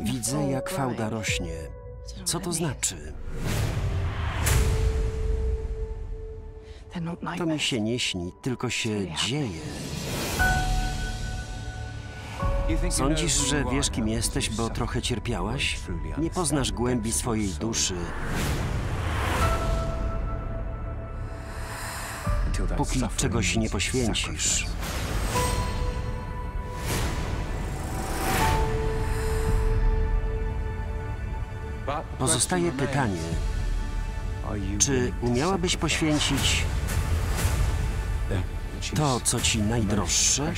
Widzę, jak fałda rośnie. Co to znaczy? To mi się nie śni, tylko się dzieje. Sądzisz, że wiesz, kim jesteś, bo trochę cierpiałaś? Nie poznasz głębi swojej duszy, póki czegoś nie poświęcisz. Pozostaje pytanie, czy umiałabyś poświęcić to, co ci najdroższe?